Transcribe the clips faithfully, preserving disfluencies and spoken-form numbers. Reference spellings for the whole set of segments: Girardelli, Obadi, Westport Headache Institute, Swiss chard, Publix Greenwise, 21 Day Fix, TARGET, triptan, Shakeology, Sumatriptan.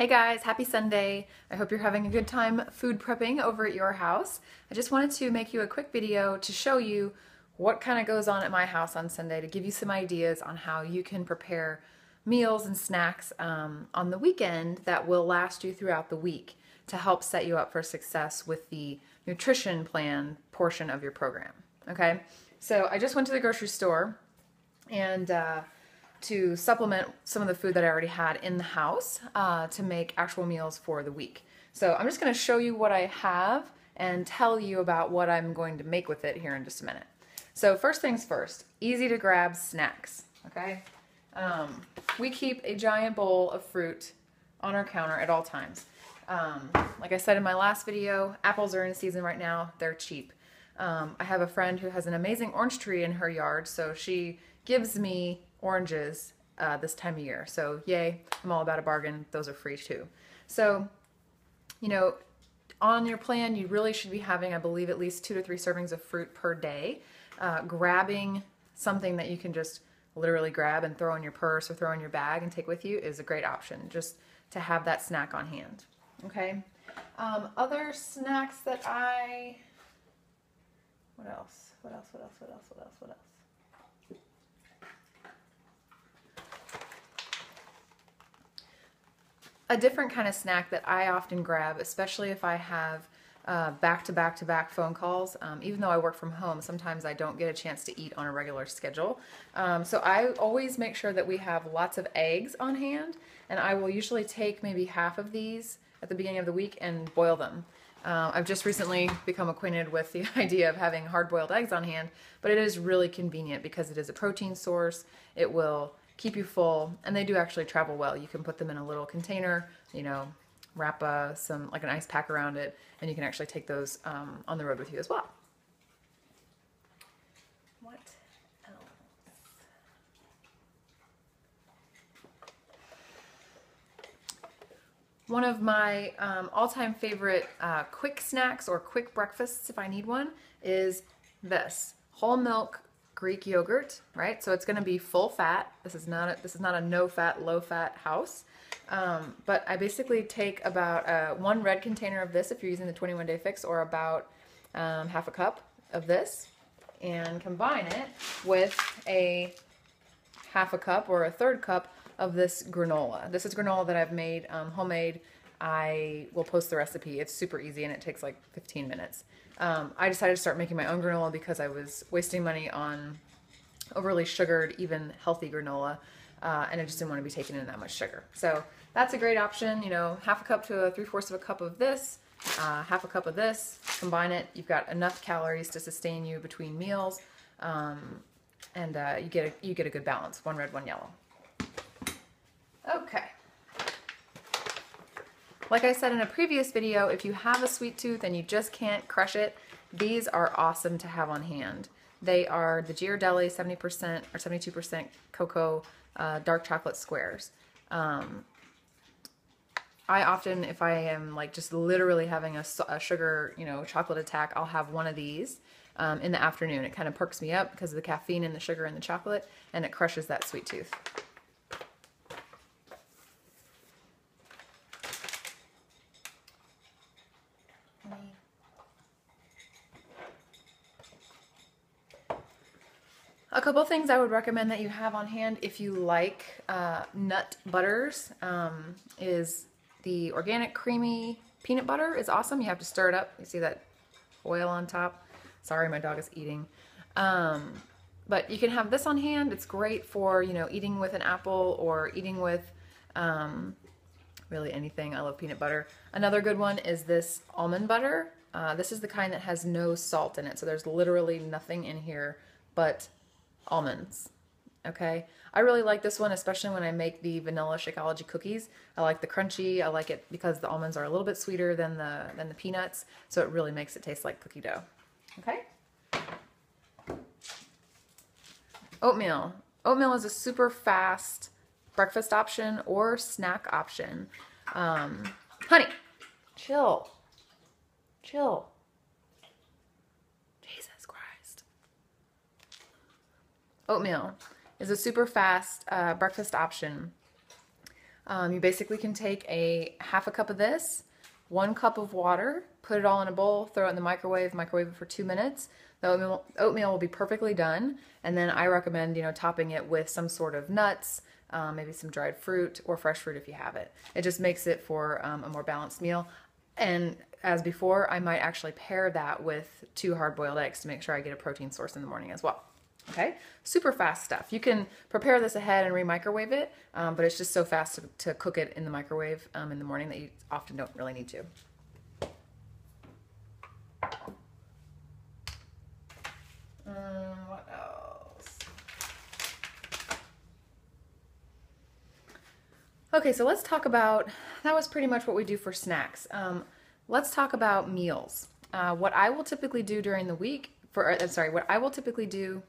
Hey guys, happy Sunday. I hope you're having a good time food prepping over at your house. I just wanted to make you a quick video to show you what kind of goes on at my house on Sunday to give you some ideas on how you can prepare meals and snacks um, on the weekend that will last you throughout the week to help set you up for success with the nutrition plan portion of your program, okay? So I just went to the grocery store and uh, to supplement some of the food that I already had in the house uh, to make actual meals for the week. So I'm just gonna show you what I have and tell you about what I'm going to make with it here in just a minute. So first things first, easy to grab snacks, okay? Um, we keep a giant bowl of fruit on our counter at all times. Um, like I said in my last video, apples are in season right now, they're cheap. Um, I have a friend who has an amazing orange tree in her yard, so she gives me oranges uh, this time of year. So yay, I'm all about a bargain. Those are free too. So, you know, on your plan, you really should be having, I believe, at least two to three servings of fruit per day. Uh, grabbing something that you can just literally grab and throw in your purse or throw in your bag and take with you is a great option, just to have that snack on hand. Okay. Um, other snacks that I, what else? What else? What else? What else? What else? What else? A different kind of snack that I often grab, especially if I have uh, back to back to back phone calls. Um, even though I work from home, sometimes I don't get a chance to eat on a regular schedule. Um, so I always make sure that we have lots of eggs on hand, and I will usually take maybe half of these at the beginning of the week and boil them. Uh, I've just recently become acquainted with the idea of having hard-boiled eggs on hand, but it is really convenient because it is a protein source. It will keep you full, and they do actually travel well. You can put them in a little container, you know, wrap uh, some, like an ice pack around it, and you can actually take those um, on the road with you as well. What else? One of my um, all-time favorite uh, quick snacks or quick breakfasts, if I need one, is this whole milk Greek yogurt, right? So it's going to be full fat. This is not a, this is not a no fat, low fat house. Um, but I basically take about uh, one red container of this if you're using the twenty-one day fix, or about um, half a cup of this, and combine it with a half a cup or a third cup of this granola. This is granola that I've made um, homemade. I will post the recipe. It's super easy and it takes like fifteen minutes. Um, I decided to start making my own granola because I was wasting money on overly sugared, even healthy granola, uh, and I just didn't want to be taking in that much sugar. So that's a great option. You know, half a cup to a three-fourths of a cup of this, uh, half a cup of this, combine it. You've got enough calories to sustain you between meals, um, and uh, you get a, you get a good balance, one red, one yellow. Okay. Like I said in a previous video, if you have a sweet tooth and you just can't crush it, these are awesome to have on hand. They are the Girardelli seventy percent or seventy-two percent cocoa uh, dark chocolate squares. Um, I often, if I am like just literally having a, a sugar, you know, chocolate attack, I'll have one of these um, in the afternoon. It kind of perks me up because of the caffeine and the sugar and the chocolate, and it crushes that sweet tooth. A couple things I would recommend that you have on hand if you like uh, nut butters um, is the organic creamy peanut butter is awesome. You have to stir it up. You see that oil on top? Sorry, my dog is eating. Um, but you can have this on hand. It's great for, you know, eating with an apple or eating with um, really anything. I love peanut butter. Another good one is this almond butter. Uh, this is the kind that has no salt in it, so there's literally nothing in here but almonds. Okay, I really like this one, especially when I make the vanilla Shakeology cookies. I like the crunchy. I like it because the almonds are a little bit sweeter than the than the peanuts, so it really makes it taste like cookie dough. Okay. Oatmeal. Oatmeal is a super fast breakfast option or snack option. Um, honey, chill, chill. Oatmeal is a super fast uh, breakfast option. Um, you basically can take a half a cup of this, one cup of water, put it all in a bowl, throw it in the microwave, microwave it for two minutes. The oatmeal, oatmeal will be perfectly done. And then I recommend, you know, topping it with some sort of nuts, um, maybe some dried fruit or fresh fruit if you have it. It just makes it for um, a more balanced meal. And as before, I might actually pair that with two hard-boiled eggs to make sure I get a protein source in the morning as well. Okay, super fast stuff. You can prepare this ahead and re-microwave it, um, but it's just so fast to, to cook it in the microwave um, in the morning that you often don't really need to. Um, what else? Okay, so let's talk about, that was pretty much what we do for snacks. Um, let's talk about meals. Uh, what I will typically do during the week, for, I'm sorry, what I will typically do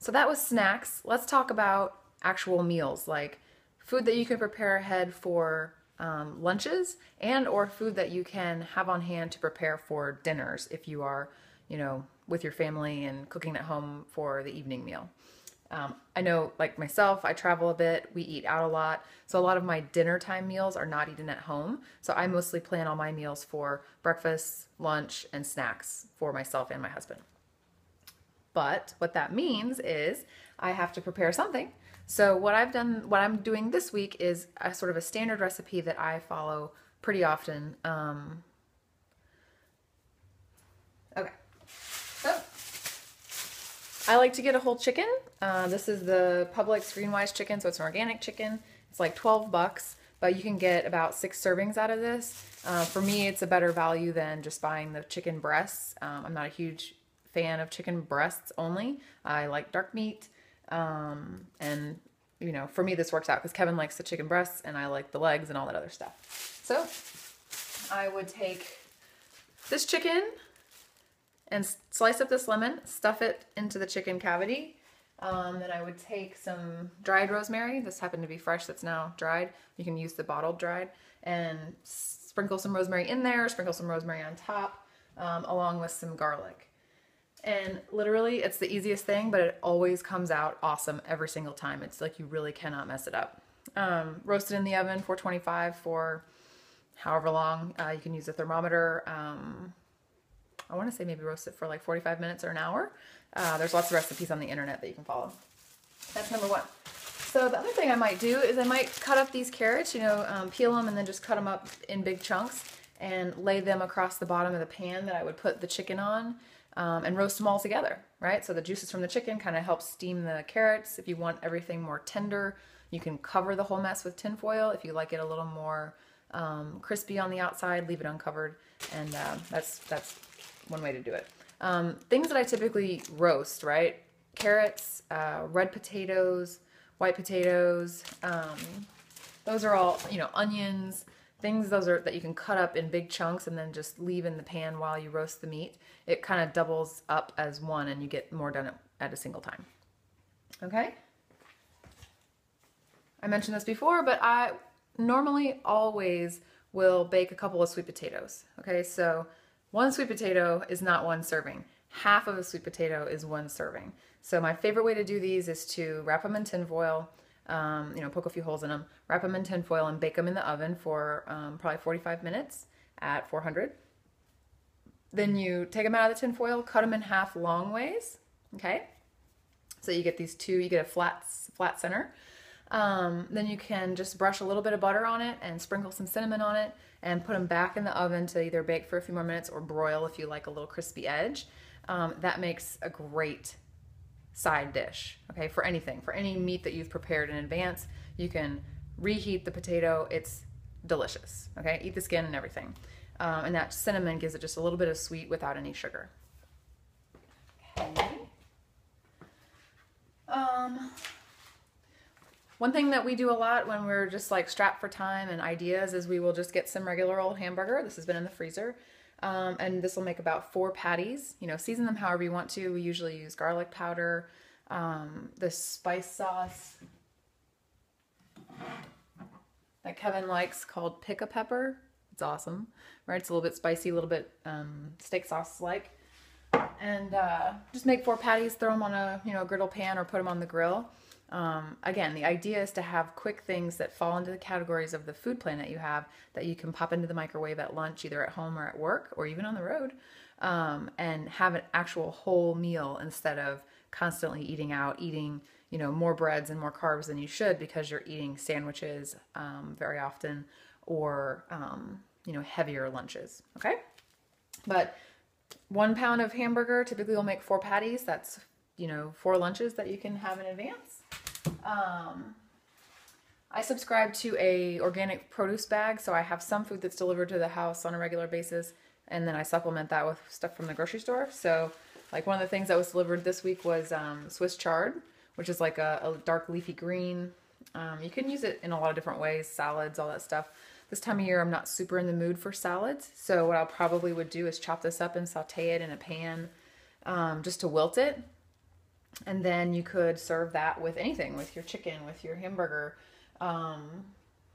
So that was snacks. Let's talk about actual meals, like food that you can prepare ahead for um, lunches, and or food that you can have on hand to prepare for dinners if you are, you know, with your family and cooking at home for the evening meal. Um, I know, like myself, I travel a bit, we eat out a lot, so a lot of my dinner time meals are not eaten at home, so I mostly plan all my meals for breakfast, lunch, and snacks for myself and my husband. But what that means is I have to prepare something. So what I've done, what I'm doing this week is a sort of a standard recipe that I follow pretty often. Um, okay. So I like to get a whole chicken. Uh, this is the Publix Greenwise chicken, so it's an organic chicken. It's like twelve bucks, but you can get about six servings out of this. Uh, for me, it's a better value than just buying the chicken breasts. Um, I'm not a huge fan of chicken breasts only. I like dark meat, um, and you know, for me this works out because Kevin likes the chicken breasts and I like the legs and all that other stuff. So I would take this chicken and slice up this lemon, stuff it into the chicken cavity. Um, then I would take some dried rosemary. This happened to be fresh, that's now dried. You can use the bottled dried, and sprinkle some rosemary in there, sprinkle some rosemary on top, um, along with some garlic. And literally, it's the easiest thing, but it always comes out awesome every single time. It's like you really cannot mess it up. Um, roast it in the oven, four twenty-five for however long. Uh, you can use a thermometer. Um, I want to say maybe roast it for like forty-five minutes or an hour. Uh, there's lots of recipes on the internet that you can follow. That's number one. So the other thing I might do is I might cut up these carrots, you know, um, peel them and then just cut them up in big chunks and lay them across the bottom of the pan that I would put the chicken on. Um, and roast them all together, right? So the juices from the chicken kind of help steam the carrots. If you want everything more tender, you can cover the whole mess with tin foil. If you like it a little more um, crispy on the outside, leave it uncovered, and uh, that's that's one way to do it. Um, things that I typically roast, right? Carrots, uh, red potatoes, white potatoes. Um, those are all, you know, onions. Things those are that you can cut up in big chunks and then just leave in the pan while you roast the meat. It kind of doubles up as one and you get more done at a single time. Okay? I mentioned this before, but I normally always will bake a couple of sweet potatoes. Okay, so one sweet potato is not one serving. Half of a sweet potato is one serving. So my favorite way to do these is to wrap them in tin foil, Um, you know, poke a few holes in them, wrap them in tin foil and bake them in the oven for um, probably forty-five minutes at four hundred. Then you take them out of the tin foil, cut them in half long ways, okay? So you get these two, you get a flat, flat center. Um, then you can just brush a little bit of butter on it and sprinkle some cinnamon on it and put them back in the oven to either bake for a few more minutes or broil if you like a little crispy edge. Um, that makes a great side dish, okay, for anything, for any meat that you've prepared in advance. You can reheat the potato, it's delicious, okay? Eat the skin and everything. Um, and that cinnamon gives it just a little bit of sweet without any sugar. Okay. Um, one thing that we do a lot when we're just like strapped for time and ideas is we will just get some regular old hamburger. This has been in the freezer. Um, and this will make about four patties. You know, season them however you want to. We usually use garlic powder, um, this spice sauce that Kevin likes called pick a pepper. It's awesome, right? It's a little bit spicy, a little bit um, steak sauce-like. And uh, just make four patties, throw them on a you know griddle pan or put them on the grill. Um, again, the idea is to have quick things that fall into the categories of the food plan that you have that you can pop into the microwave at lunch, either at home or at work or even on the road, um, and have an actual whole meal instead of constantly eating out, eating, you know, more breads and more carbs than you should because you're eating sandwiches um, very often or, um, you know, heavier lunches. Okay. But one pound of hamburger typically will make four patties. That's, you know, four lunches that you can have in advance. Um, I subscribe to a organic produce bag, so I have some food that's delivered to the house on a regular basis, and then I supplement that with stuff from the grocery store. So, like, one of the things that was delivered this week was um, Swiss chard, which is like a, a dark leafy green. Um, you can use it in a lot of different ways, salads, all that stuff. This time of year, I'm not super in the mood for salads, so what I probably would do is chop this up and saute it in a pan um, just to wilt it. And then you could serve that with anything, with your chicken, with your hamburger. Um,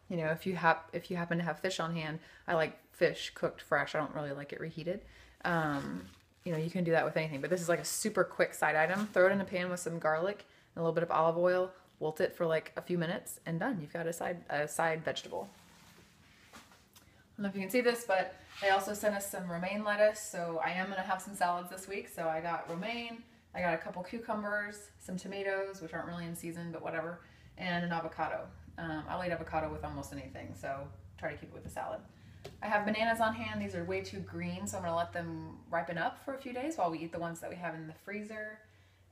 you know, if you have, if you happen to have fish on hand, I like fish cooked fresh. I don't really like it reheated. Um, you know, you can do that with anything, but this is like a super quick side item. Throw it in a pan with some garlic and a little bit of olive oil, wilt it for like a few minutes, and done. You've got a side, a side vegetable. I don't know if you can see this, but they also sent us some romaine lettuce. So I am going to have some salads this week. So I got romaine. I got a couple cucumbers, some tomatoes, which aren't really in season, but whatever, and an avocado. Um, I'll eat avocado with almost anything, so try to keep it with the salad. I have bananas on hand. These are way too green, so I'm gonna let them ripen up for a few days while we eat the ones that we have in the freezer.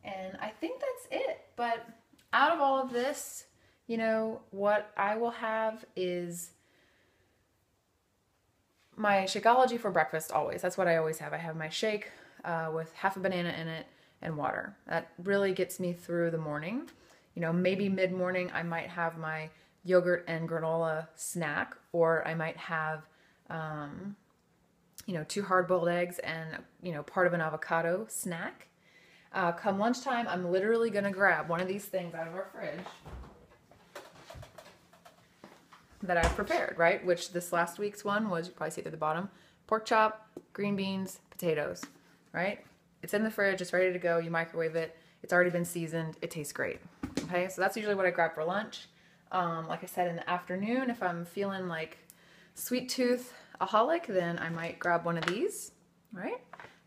And I think that's it, but out of all of this, you know, what I will have is my Shakeology for breakfast always. That's what I always have. I have my shake uh, with half a banana in it, and water. That really gets me through the morning. You know, maybe mid-morning I might have my yogurt and granola snack, or I might have, um, you know, two hard-boiled eggs and, you know, part of an avocado snack. Uh, come lunchtime, I'm literally going to grab one of these things out of our fridge that I've prepared, right? Which this last week's one was, you probably see it at the bottom, pork chop, green beans, potatoes, right? It's in the fridge, it's ready to go, you microwave it, it's already been seasoned, it tastes great. Okay, so that's usually what I grab for lunch. Um, like I said, in the afternoon, if I'm feeling like sweet tooth aholic, then I might grab one of these, right?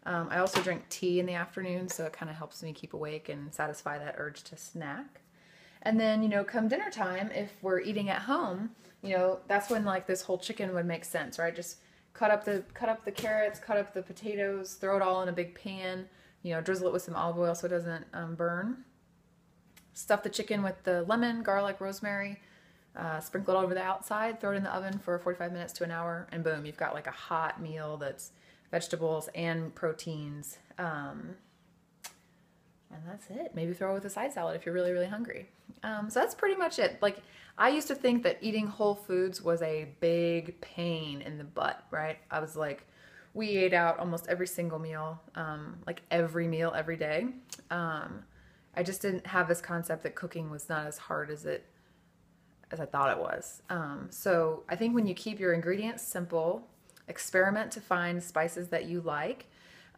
Um, I also drink tea in the afternoon, so it kind of helps me keep awake and satisfy that urge to snack. And then, you know, come dinner time, if we're eating at home, you know, that's when like this whole chicken would make sense, right? Just Cut up the cut up the carrots, cut up the potatoes, throw it all in a big pan, you know, drizzle it with some olive oil so it doesn't um, burn. Stuff the chicken with the lemon, garlic, rosemary, uh, sprinkle it over the outside, throw it in the oven for forty-five minutes to an hour, and boom, you've got like a hot meal that's vegetables and proteins. Um, and that's it. Maybe throw it with a side salad if you're really, really hungry. Um, so that's pretty much it. Like, I used to think that eating whole foods was a big pain in the butt, right? I was like, we ate out almost every single meal, um, like every meal, every day. Um, I just didn't have this concept that cooking was not as hard as it, as I thought it was. Um, so I think when you keep your ingredients simple, experiment to find spices that you like,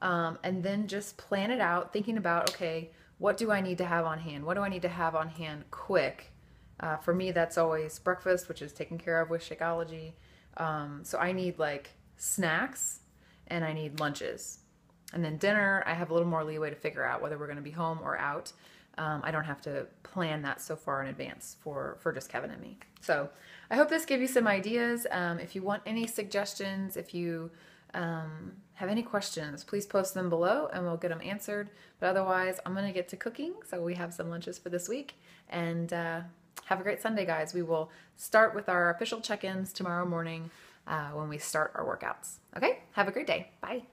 um, and then just plan it out, thinking about, okay, what do I need to have on hand? What do I need to have on hand quick? Uh, for me, that's always breakfast, which is taken care of with Shakeology. Um, so I need like snacks and I need lunches. And then dinner, I have a little more leeway to figure out whether we're going to be home or out. Um, I don't have to plan that so far in advance for, for just Kevin and me. So I hope this gave you some ideas. Um, if you want any suggestions, if you um, have any questions, please post them below and we'll get them answered. But otherwise, I'm going to get to cooking. So we have some lunches for this week, and uh, have a great Sunday, guys. We will start with our official check-ins tomorrow morning uh, when we start our workouts. Okay? Have a great day. Bye.